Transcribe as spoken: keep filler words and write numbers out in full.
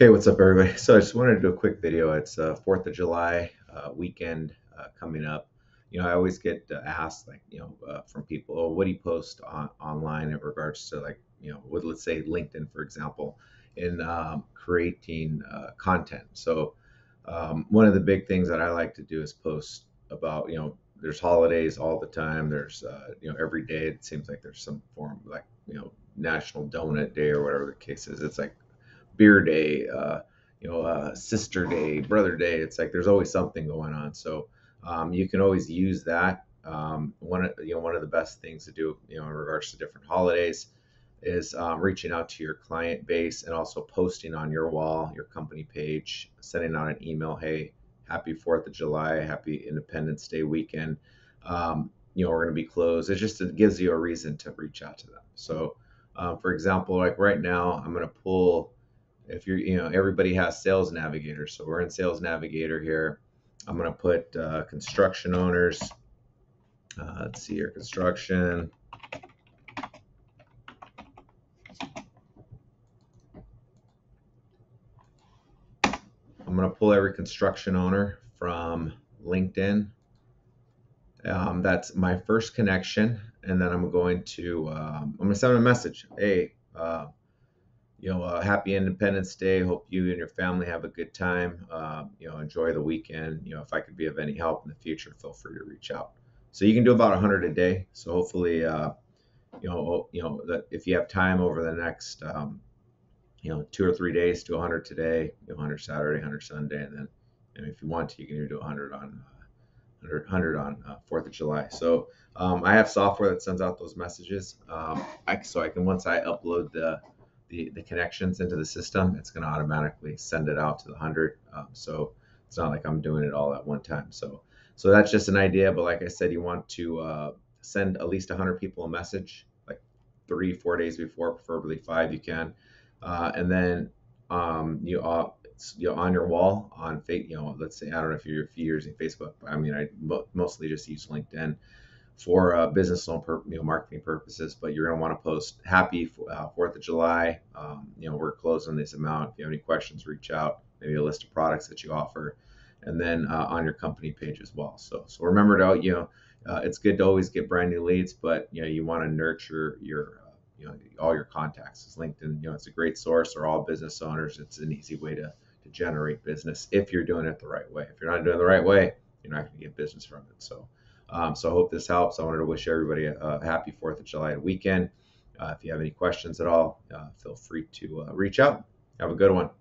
Hey, what's up, everybody? So I just wanted to do a quick video. It's uh, fourth of July uh, weekend uh, coming up. You know, I always get asked, like, you know, uh, from people, oh, what do you post on, online in regards to, like, you know, with, let's say LinkedIn, for example, in um, creating uh, content. So um, one of the big things that I like to do is post about, you know, there's holidays all the time. There's, uh, you know, every day it seems like there's some form, like, you know, National Donut Day or whatever the case is. It's like beer day, uh, you know, uh, sister day, brother day. It's like, there's always something going on. So, um, you can always use that. Um, one of, you know, one of the best things to do, you know, in regards to different holidays is, um, reaching out to your client base and also posting on your wall, your company page, sending out an email. Hey, happy fourth of July, happy Independence Day weekend. Um, you know, we're going to be closed. It just, it gives you a reason to reach out to them. So, uh, for example, like right now, I'm going to pull, if you're, you know, everybody has Sales Navigator. So we're in Sales Navigator here. I'm going to put uh, construction owners. Uh, let's see here, construction. I'm going to pull every construction owner from LinkedIn. Um, that's my first connection. And then I'm going to, um, I'm going to send them a message. Hey, uh, you know, uh, happy Independence Day. Hope you and your family have a good time. Uh, you know, enjoy the weekend. You know, if I could be of any help in the future, feel free to reach out. So you can do about one hundred a day. So hopefully, uh, you know, you know, that if you have time over the next, um, you know, two or three days, do one hundred today, do one hundred Saturday, one hundred Sunday, and then, and if you want to, you can do one hundred on uh, one hundred on uh, fourth of July. So um, I have software that sends out those messages. Um, I, so I can, once I upload the The, the connections into the system, it's going to automatically send it out to the hundred. Um, so it's not like I'm doing it all at one time. So, so that's just an idea. But like I said, you want to uh, send at least one hundred people a message, like three, four days before, preferably five, you can. Uh, and then um, you uh, you're on your wall on fake, you know, let's say, I don't know if you're, if you're using Facebook, but I mean, I mo mostly just use LinkedIn for uh, business loan per, you know, marketing purposes, but you're going to want to post happy uh, fourth of July. Um, you know, we're closing this amount. If you have any questions, reach out, maybe a list of products that you offer, and then uh, on your company page as well. So, so remember to, you know, uh, it's good to always get brand new leads, but you know, you want to nurture your, uh, you know, all your contacts. It's LinkedIn, you know, it's a great source for all business owners. It's an easy way to, to generate business if you're doing it the right way. If you're not doing it the right way, you're not going to get business from it. So, Um, so I hope this helps. I wanted to wish everybody a, a happy fourth of July weekend. Uh, if you have any questions at all, uh, feel free to uh, reach out. Have a good one.